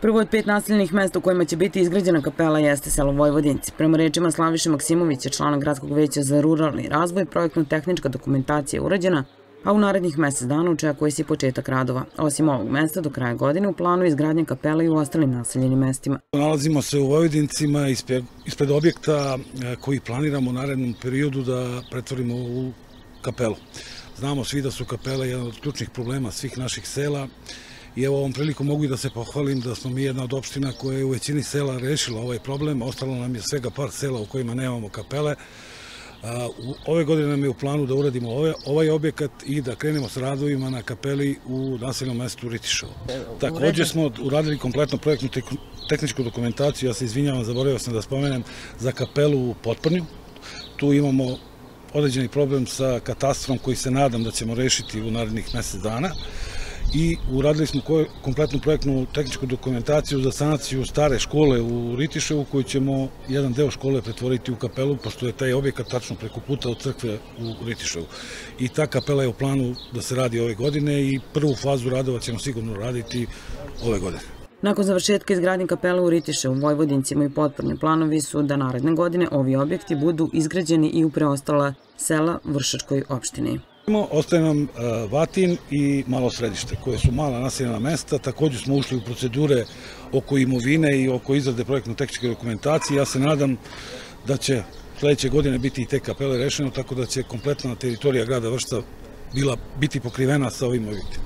Prvo od 5 naseljenih mesta u kojima će biti izgrađena kapela jeste selo Vojvodinci. Prema rečima Slaviše Maksimovića, člana Gradskog veća za ruralni razvoj, projektno-tehnička dokumentacija je urađena, a u narednih mesec dana očekuje se i početak radova. Osim ovog mesta, do kraja godine u planu je izgradnja kapela i u ostalim naseljenim mestima. Nalazimo se u Vojvodincima ispred objekta koji planiramo u narednom periodu da pretvorimo u kapelu. Znamo svi da su kapele jedan od ključnih problema svih naših sela i evo ovom priliku mogu i da se pohvalim da smo mi jedna od opština koja je u većini sela rešila ovaj problem. Ostalo nam je svega par sela u kojima nemamo kapele. Ove godine nam je u planu da uradimo ovaj objekat i da krenemo s radovima na kapeli u naseljenom mestu Ritiševo. Također smo uradili kompletno projektnu tehničku dokumentaciju, ja se izvinjavam, zaboravio sam da spomenem, za kapelu u Potpornju. Tu imamo određeni problem sa katastrom koji se nadam da ćemo rešiti u narednih mesec dana. I uradili smo kompletnu projektnu tehničku dokumentaciju za sanaciju stare škole u Ritiševu, koju ćemo jedan deo škole pretvoriti u kapelu, pošto je taj objekat tačno preko puta od crkve u Ritiševu. I ta kapela je u planu da se radi ove godine i prvu fazu radova ćemo sigurno raditi ove godine. Nakon završetka izgradnje kapela u Ritiševu, Vojvodincima i Potpornju planovi su da naredne godine ovi objekti budu izgrađeni i u preostala sela Vršačkoj opštini. Ostaje nam Vatin i Malo Središte, koje su mala naseljena mesta. Također smo ušli u procedure oko imovine i oko izrade projektno-tehničke dokumentacije. Ja se nadam da će sljedeće godine biti i te kapele rešeno, tako da će kompletna teritorija grada Vršca biti pokrivena sa ovim objektima.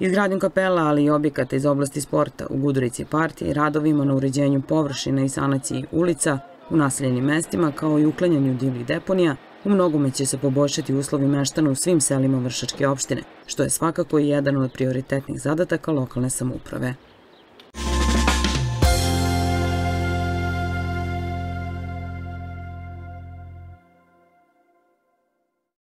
Izgradnjom kapela, ali i objekata iz oblasti sporta u Gudurici i Parte i radovima na uređenju površina i sanaciji ulica u naseljenim mestima, kao i uklanjanju divljih deponija, u mnogome će se poboljšati uslovi meštana u svim selima Vršačke opštine, što je svakako i jedan od prioritetnih zadataka lokalne samouprave.